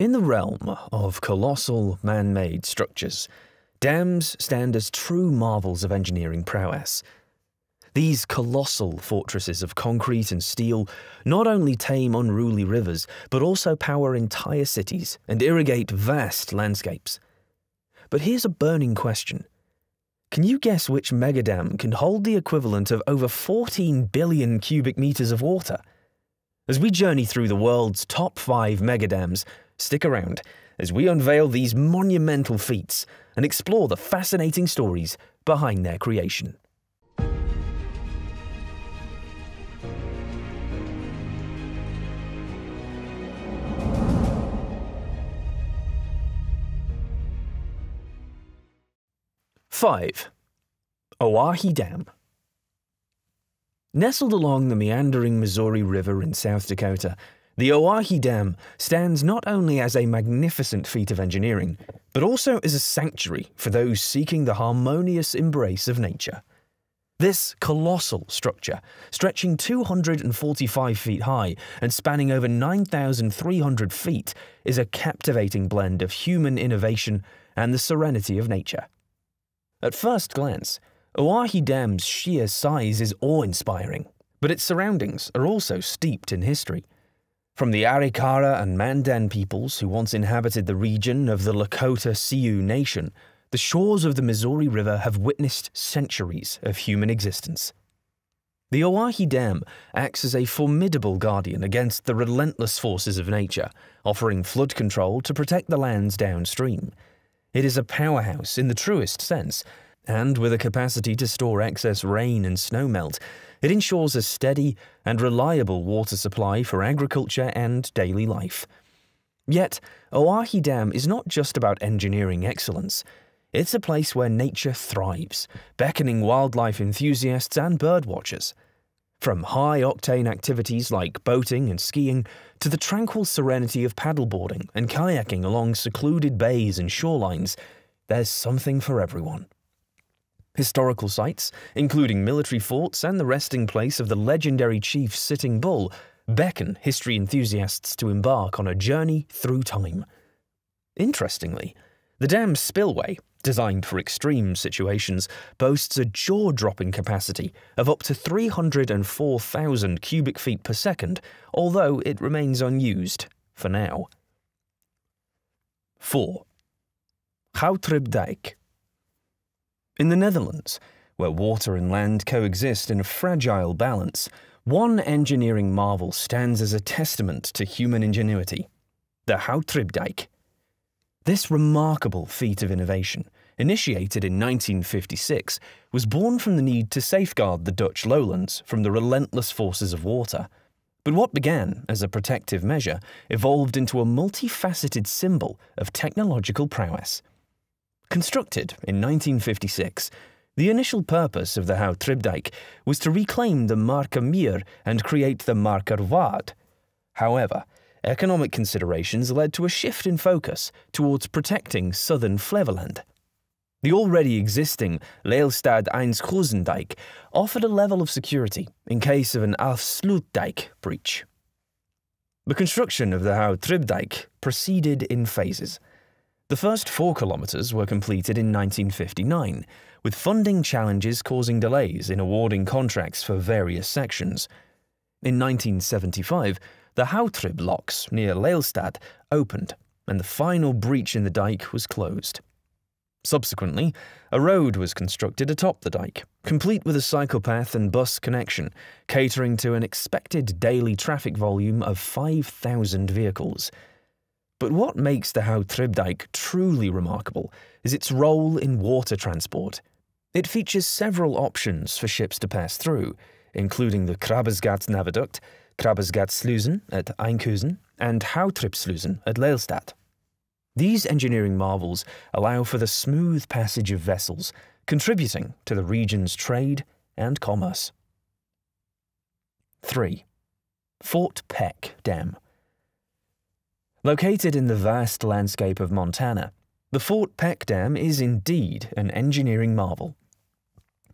In the realm of colossal man-made structures, dams stand as true marvels of engineering prowess. These colossal fortresses of concrete and steel not only tame unruly rivers, but also power entire cities and irrigate vast landscapes. But here's a burning question. Can you guess which megadam can hold the equivalent of over 14 billion cubic meters of water? As we journey through the world's top 5 megadams, stick around as we unveil these monumental feats and explore the fascinating stories behind their creation. Five. Oahe Dam. Nestled along the meandering Missouri River in South Dakota, the Oahe Dam stands not only as a magnificent feat of engineering, but also as a sanctuary for those seeking the harmonious embrace of nature. This colossal structure, stretching 245 feet high and spanning over 9,300 feet, is a captivating blend of human innovation and the serenity of nature. At first glance, Oahe Dam's sheer size is awe-inspiring, but its surroundings are also steeped in history. From the Arikara and Mandan peoples who once inhabited the region of the Lakota Sioux Nation, the shores of the Missouri River have witnessed centuries of human existence. The Oahe Dam acts as a formidable guardian against the relentless forces of nature, offering flood control to protect the lands downstream. It is a powerhouse in the truest sense, and with a capacity to store excess rain and snowmelt, it ensures a steady and reliable water supply for agriculture and daily life. Yet, Oahe Dam is not just about engineering excellence. It's a place where nature thrives, beckoning wildlife enthusiasts and birdwatchers. From high-octane activities like boating and skiing to the tranquil serenity of paddleboarding and kayaking along secluded bays and shorelines, there's something for everyone. Historical sites, including military forts and the resting place of the legendary chief Sitting Bull, beckon history enthusiasts to embark on a journey through time. Interestingly, the dam's spillway, designed for extreme situations, boasts a jaw-dropping capacity of up to 304,000 cubic feet per second, although it remains unused for now. 4. Houtribdijk. In the Netherlands, where water and land coexist in a fragile balance, one engineering marvel stands as a testament to human ingenuity: the Houtribdijk. This remarkable feat of innovation, initiated in 1956, was born from the need to safeguard the Dutch lowlands from the relentless forces of water. But what began as a protective measure evolved into a multifaceted symbol of technological prowess. Constructed in 1956, the initial purpose of the Houtribdijk was to reclaim the Marker Meer and create the Markerwaard. However, economic considerations led to a shift in focus towards protecting southern Flevoland. The already existing Lelystad-Enkhuizendijk offered a level of security in case of an Afsluitdijk breach. The construction of the Houtribdijk proceeded in phases. The first 4 kilometers were completed in 1959, with funding challenges causing delays in awarding contracts for various sections. In 1975, the Houtrib locks near Leilstadt opened, and the final breach in the dike was closed. Subsequently, a road was constructed atop the dike, complete with a cycle path and bus connection, catering to an expected daily traffic volume of 5,000 vehicles. But what makes the Houtribdijk truly remarkable is its role in water transport. It features several options for ships to pass through, including the Krabbersgarts Navaduct, Krabbersgartsluizen at Einkusen, and Houtribsluizen at Leilstadt. These engineering marvels allow for the smooth passage of vessels, contributing to the region's trade and commerce. 3. Fort Peck Dam. Located in the vast landscape of Montana, the Fort Peck Dam is indeed an engineering marvel.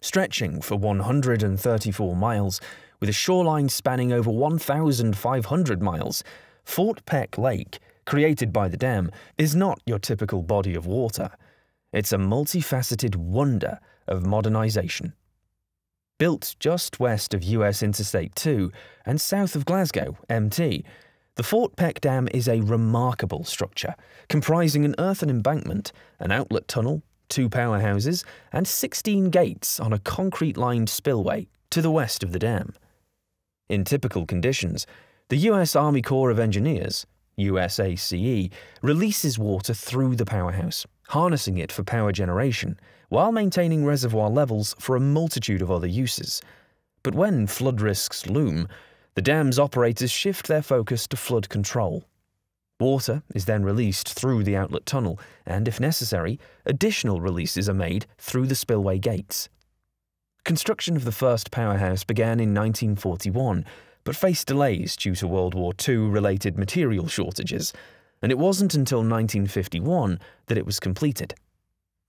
Stretching for 134 miles, with a shoreline spanning over 1,500 miles, Fort Peck Lake created by the dam, is not your typical body of water. It's a multifaceted wonder of modernization. Built just west of US Interstate 2 and south of Glasgow, MT, the Fort Peck Dam is a remarkable structure, comprising an earthen embankment, an outlet tunnel, 2 powerhouses, and 16 gates on a concrete-lined spillway to the west of the dam. In typical conditions, the US Army Corps of Engineers, USACE, releases water through the powerhouse, harnessing it for power generation, while maintaining reservoir levels for a multitude of other uses. But when flood risks loom, the dam's operators shift their focus to flood control. Water is then released through the outlet tunnel, and if necessary, additional releases are made through the spillway gates. Construction of the first powerhouse began in 1941, but faced delays due to World War II-related material shortages, and it wasn't until 1951 that it was completed.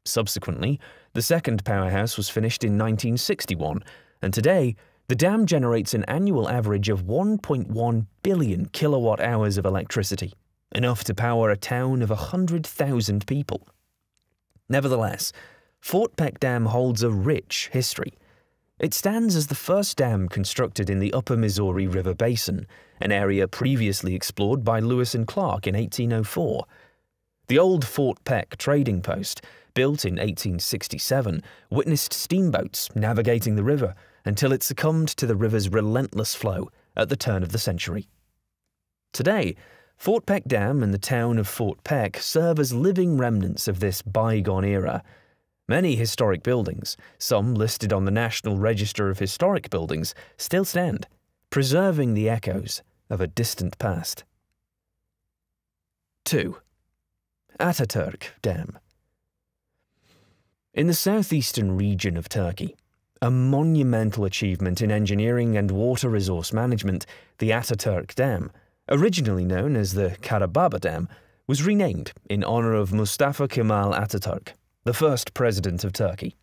Subsequently, the second powerhouse was finished in 1961, and today, the dam generates an annual average of 1.1 billion kilowatt-hours of electricity, enough to power a town of 100,000 people. Nevertheless, Fort Peck Dam holds a rich history. It stands as the first dam constructed in the upper Missouri River Basin, an area previously explored by Lewis and Clark in 1804. The old Fort Peck trading post, built in 1867, witnessed steamboats navigating the river, until it succumbed to the river's relentless flow at the turn of the century. Today, Fort Peck Dam and the town of Fort Peck serve as living remnants of this bygone era. Many historic buildings, some listed on the National Register of Historic Buildings, still stand, preserving the echoes of a distant past. 2. Atatürk Dam. In the southeastern region of Turkey, a monumental achievement in engineering and water resource management, the Atatürk Dam, originally known as the Karababa Dam, was renamed in honor of Mustafa Kemal Atatürk, the first president of Turkey.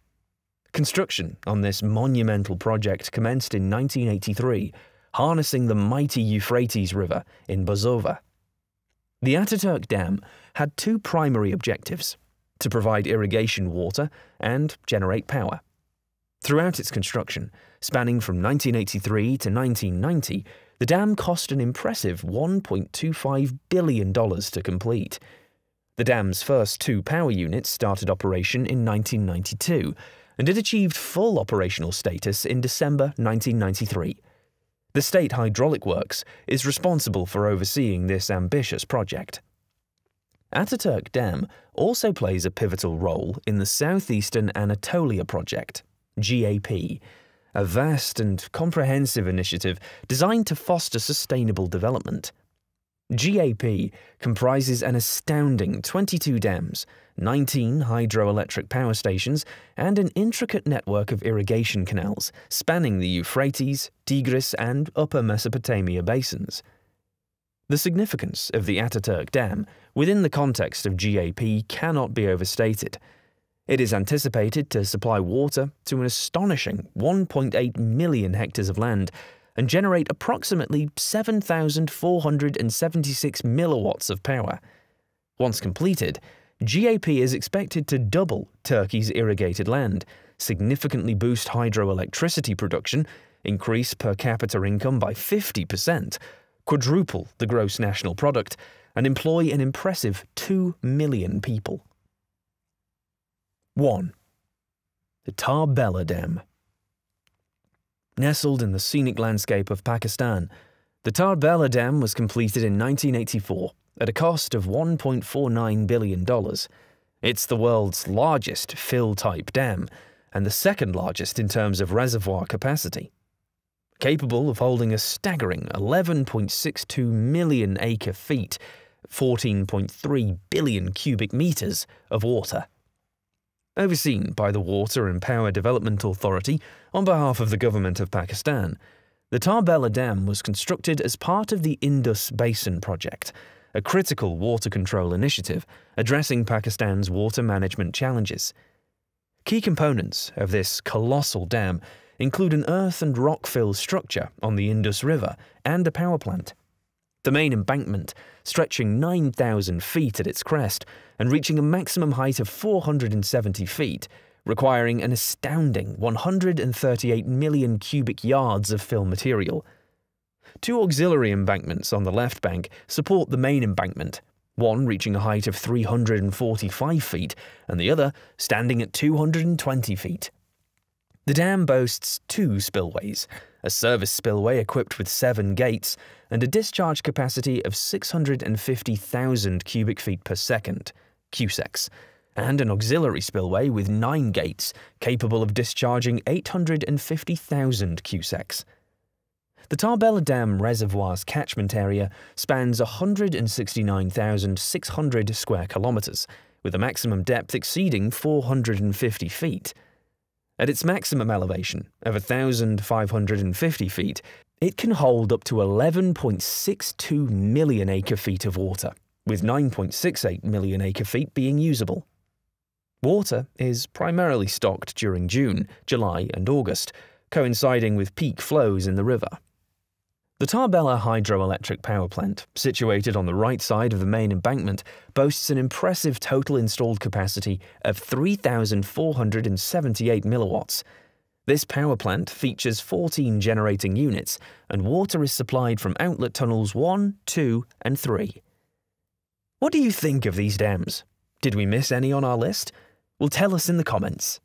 Construction on this monumental project commenced in 1983, harnessing the mighty Euphrates River in Bozova. The Atatürk Dam had 2 primary objectives: to provide irrigation water and generate power. Throughout its construction, spanning from 1983 to 1990, the dam cost an impressive $1.25 billion to complete. The dam's first 2 power units started operation in 1992, and it achieved full operational status in December 1993. The State Hydraulic Works is responsible for overseeing this ambitious project. Atatürk Dam also plays a pivotal role in the Southeastern Anatolia Project, GAP, a vast and comprehensive initiative designed to foster sustainable development. GAP comprises an astounding 22 dams, 19 hydroelectric power stations, and an intricate network of irrigation canals spanning the Euphrates, Tigris, and upper Mesopotamia basins. The significance of the Atatürk Dam within the context of GAP cannot be overstated. It is anticipated to supply water to an astonishing 1.8 million hectares of land and generate approximately 7,476 milliwatts of power. Once completed, GAP is expected to double Turkey's irrigated land, significantly boost hydroelectricity production, increase per capita income by 50%, quadruple the gross national product, and employ an impressive 2 million people. 1. The Tarbela Dam. Nestled in the scenic landscape of Pakistan, the Tarbela Dam was completed in 1984 at a cost of $1.49 billion. It's the world's largest fill-type dam and the second largest in terms of reservoir capacity. Capable of holding a staggering 11.62 million acre-feet, 14.3 billion cubic meters of water. Overseen by the Water and Power Development Authority on behalf of the government of Pakistan, the Tarbela Dam was constructed as part of the Indus Basin Project, a critical water control initiative addressing Pakistan's water management challenges. Key components of this colossal dam include an earth and rock fill structure on the Indus River and a power plant. The main embankment, stretching 9,000 feet at its crest and reaching a maximum height of 470 feet, requiring an astounding 138 million cubic yards of fill material. Two auxiliary embankments on the left bank support the main embankment, one reaching a height of 345 feet and the other standing at 220 feet. The dam boasts two spillways, a service spillway equipped with 7 gates and a discharge capacity of 650,000 cubic feet per second, CUSECs, and an auxiliary spillway with 9 gates capable of discharging 850,000 CUSECs. The Tarbela Dam Reservoir's catchment area spans 169,600 square kilometres, with a maximum depth exceeding 450 feet. At its maximum elevation of 1,550 feet, it can hold up to 11.62 million acre-feet of water, with 9.68 million acre-feet being usable. Water is primarily stocked during June, July and August, coinciding with peak flows in the river. The Tarbela Hydroelectric Power Plant, situated on the right side of the main embankment, boasts an impressive total installed capacity of 3,478 milliwatts. This power plant features 14 generating units, and water is supplied from outlet tunnels 1, 2 and 3. What do you think of these dams? Did we miss any on our list? Well, tell us in the comments.